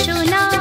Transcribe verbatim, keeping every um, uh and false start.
सुना।